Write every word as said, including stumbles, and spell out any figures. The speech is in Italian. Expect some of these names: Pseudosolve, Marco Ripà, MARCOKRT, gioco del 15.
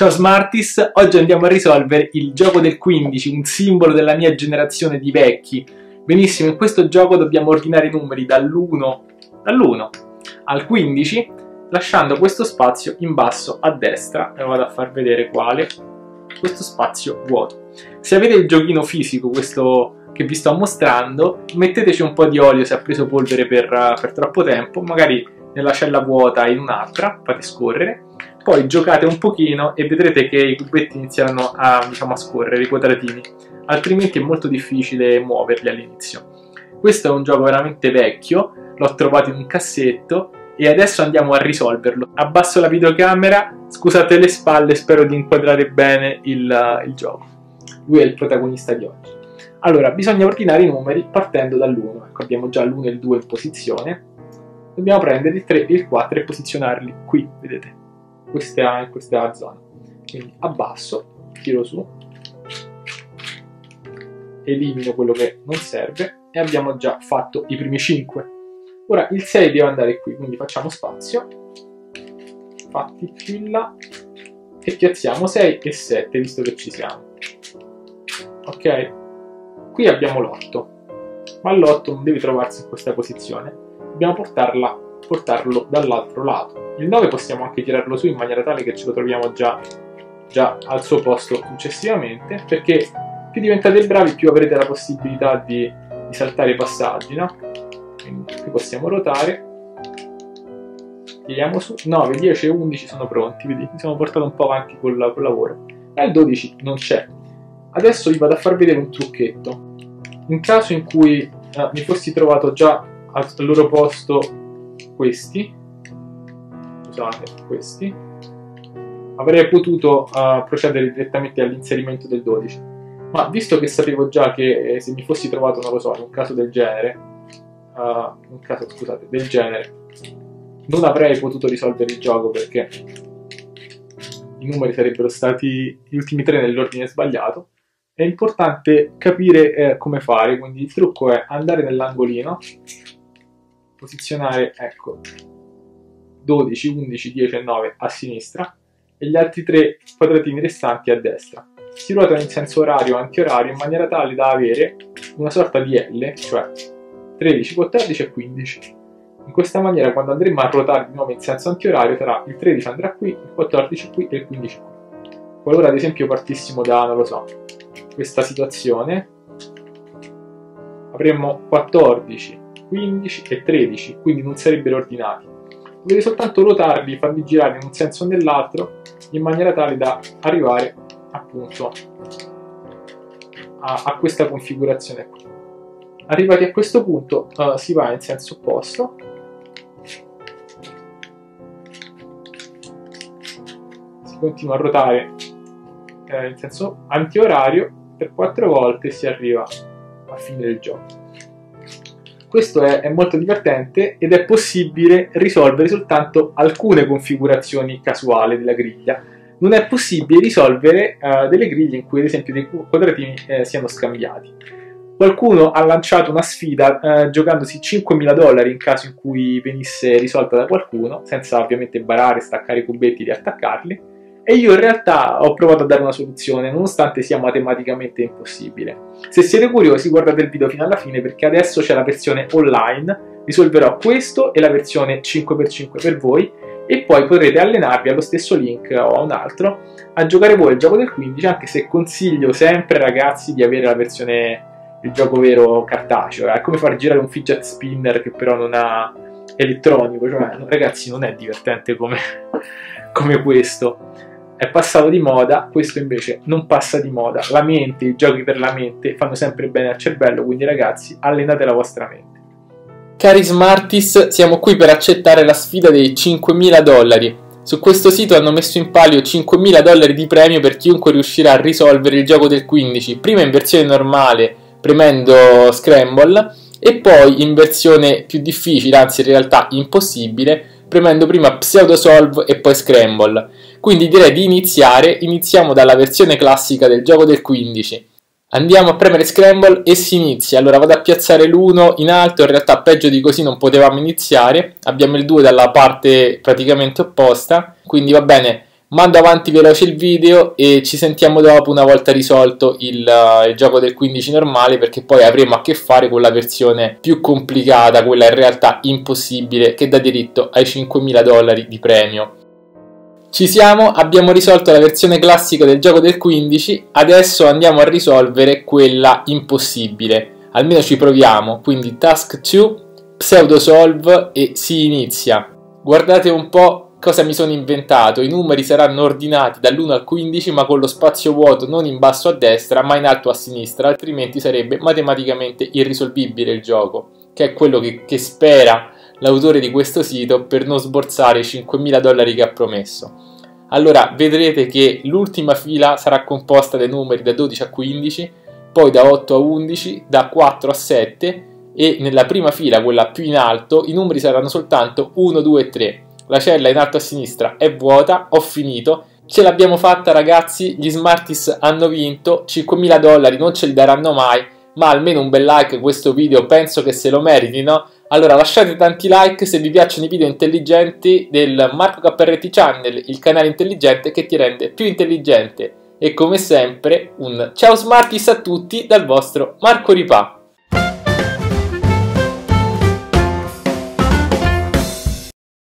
Ciao Smarties, oggi andiamo a risolvere il gioco del quindici, un simbolo della mia generazione di vecchi. Benissimo, in questo gioco dobbiamo ordinare i numeri dall'uno al quindici, lasciando questo spazio in basso a destra, e vado a far vedere quale, questo spazio vuoto. Se avete il giochino fisico, questo che vi sto mostrando, metteteci un po' di olio se ha preso polvere per, per troppo tempo, magari nella cella vuota in un'altra, fate scorrere. Poi giocate un pochino e vedrete che i cubetti iniziano a, diciamo, a scorrere, i quadratini, altrimenti è molto difficile muoverli all'inizio. Questo è un gioco veramente vecchio, l'ho trovato in un cassetto e adesso andiamo a risolverlo. Abbasso la videocamera, scusate le spalle, spero di inquadrare bene il, il gioco. Lui è il protagonista di oggi. Allora, bisogna ordinare i numeri partendo dall'uno, ecco, abbiamo già l'uno e il due in posizione. Dobbiamo prendere il tre e il quattro e posizionarli qui, vedete? Questa, in questa zona, quindi abbasso, tiro su, elimino quello che non serve e abbiamo già fatto i primi cinque. Ora il sei deve andare qui, quindi facciamo spazio, fatti qui là e piazziamo sei e sette visto che ci siamo. Ok, qui abbiamo l'otto, ma l'otto non deve trovarsi in questa posizione, dobbiamo portarla portarlo dall'altro lato. Il nove possiamo anche tirarlo su in maniera tale che ce lo troviamo già, già al suo posto successivamente, perché più diventate bravi più avrete la possibilità di, di saltare i passaggi, no? Quindi qui possiamo ruotare, tiriamo su, nove, dieci e undici sono pronti, quindi mi sono portato un po' avanti col, col lavoro. E il dodici non c'è. Adesso vi vado a far vedere un trucchetto. In caso in cui eh, mi fossi trovato già al, al loro posto questi, scusate, questi, avrei potuto uh, procedere direttamente all'inserimento del dodici, ma visto che sapevo già che eh, se mi fossi trovato, non lo so, in un caso del genere, uh, un caso, scusate, del genere, non avrei potuto risolvere il gioco perché i numeri sarebbero stati gli ultimi tre nell'ordine sbagliato, è importante capire eh, come fare, quindi il trucco è andare nell'angolino, posizionare, ecco, dodici, undici, dieci e nove a sinistra e gli altri tre quadratini restanti a destra. Si ruotano in senso orario e antiorario in maniera tale da avere una sorta di L, cioè tredici, quattordici e quindici. In questa maniera quando andremo a ruotare di nuovo in senso antiorario sarà il tredici andrà qui, il quattordici qui e il quindici qui. Qualora ad esempio partissimo da, non lo so, questa situazione, avremmo quattordici, quindici e tredici, quindi non sarebbero ordinati. Dovete soltanto ruotarli, farli girare in un senso o nell'altro in maniera tale da arrivare appunto a, a questa configurazione qui. Arrivati a questo punto uh, si va in senso opposto . Si continua a ruotare eh, in senso antiorario per quattro volte e si arriva a finire il gioco. Questo è, è molto divertente ed è possibile risolvere soltanto alcune configurazioni casuali della griglia. Non è possibile risolvere uh, delle griglie in cui ad esempio dei quadratini eh, siano scambiati. Qualcuno ha lanciato una sfida uh, giocandosi cinquemila dollari in caso in cui venisse risolta da qualcuno, senza ovviamente barare, staccare i cubetti e riattaccarli, e io in realtà ho provato a dare una soluzione, nonostante sia matematicamente impossibile. Se siete curiosi guardate il video fino alla fine perché adesso c'è la versione online, risolverò questo e la versione cinque per cinque per voi e poi potrete allenarvi allo stesso link o a un altro a giocare voi il gioco del quindici, anche se consiglio sempre ragazzi di avere la versione, il gioco vero cartaceo, è come far girare un fidget spinner che però non ha elettronico, cioè, ragazzi non è divertente come, come questo. È passato di moda, questo invece non passa di moda. La mente, i giochi per la mente fanno sempre bene al cervello, quindi ragazzi allenate la vostra mente. Cari Smarties, siamo qui per accettare la sfida dei cinquemila dollari. Su questo sito hanno messo in palio cinquemila dollari di premio per chiunque riuscirà a risolvere il gioco del quindici, prima in versione normale premendo Scramble e poi in versione più difficile, anzi in realtà impossibile, premendo prima Pseudosolve e poi Scramble. Quindi direi di iniziare, iniziamo dalla versione classica del gioco del quindici. Andiamo a premere Scramble e si inizia, allora vado a piazzare l'uno in alto, in realtà peggio di così non potevamo iniziare, abbiamo il due dalla parte praticamente opposta, quindi va bene, mando avanti veloce il video e ci sentiamo dopo, una volta risolto il, uh, il gioco del quindici normale, perché poi avremo a che fare con la versione più complicata, quella in realtà impossibile, che dà diritto ai cinquemila dollari di premio. Ci siamo, abbiamo risolto la versione classica del gioco del quindici, adesso andiamo a risolvere quella impossibile, almeno ci proviamo. Quindi task due, pseudosolve e si inizia. Guardate un po' cosa mi sono inventato. I numeri saranno ordinati dall'uno al quindici, ma con lo spazio vuoto non in basso a destra ma in alto a sinistra, altrimenti sarebbe matematicamente irrisolvibile il gioco, che è quello che, che spera l'autore di questo sito per non sborsare i cinquemila dollari che ha promesso. Allora vedrete che l'ultima fila sarà composta dai numeri da dodici a quindici, poi da otto a undici, da quattro a sette, e nella prima fila, quella più in alto, i numeri saranno soltanto uno, due e tre. La cella in alto a sinistra è vuota. Ho finito, ce l'abbiamo fatta ragazzi, gli Smarties hanno vinto, cinquemila dollari non ce li daranno mai, ma almeno un bel like questo video penso che se lo meritino. Allora lasciate tanti like se vi piacciono i video intelligenti del MarcoKrt Channel, il canale intelligente che ti rende più intelligente, e come sempre un ciao Smarties a tutti dal vostro Marco Ripà.